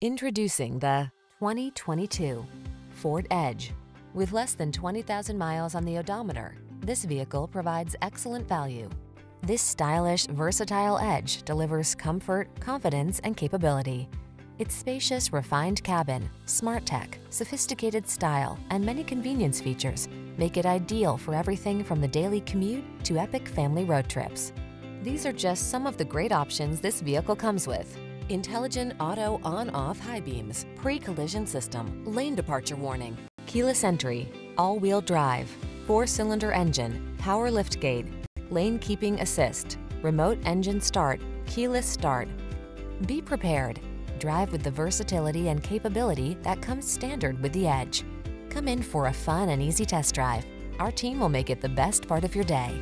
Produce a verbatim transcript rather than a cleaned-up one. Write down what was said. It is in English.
Introducing the twenty twenty-two Ford Edge. With less than twenty thousand miles on the odometer, this vehicle provides excellent value. This stylish, versatile Edge delivers comfort, confidence, and capability. Its spacious, refined cabin, smart tech, sophisticated style, and many convenience features make it ideal for everything from the daily commute to epic family road trips. These are just some of the great options this vehicle comes with: intelligent auto on-off high beams, pre-collision system, lane departure warning, keyless entry, all-wheel drive, four-cylinder engine, power liftgate, lane keeping assist, remote engine start, keyless start. Be prepared. Drive with the versatility and capability that comes standard with the Edge. Come in for a fun and easy test drive. Our team will make it the best part of your day.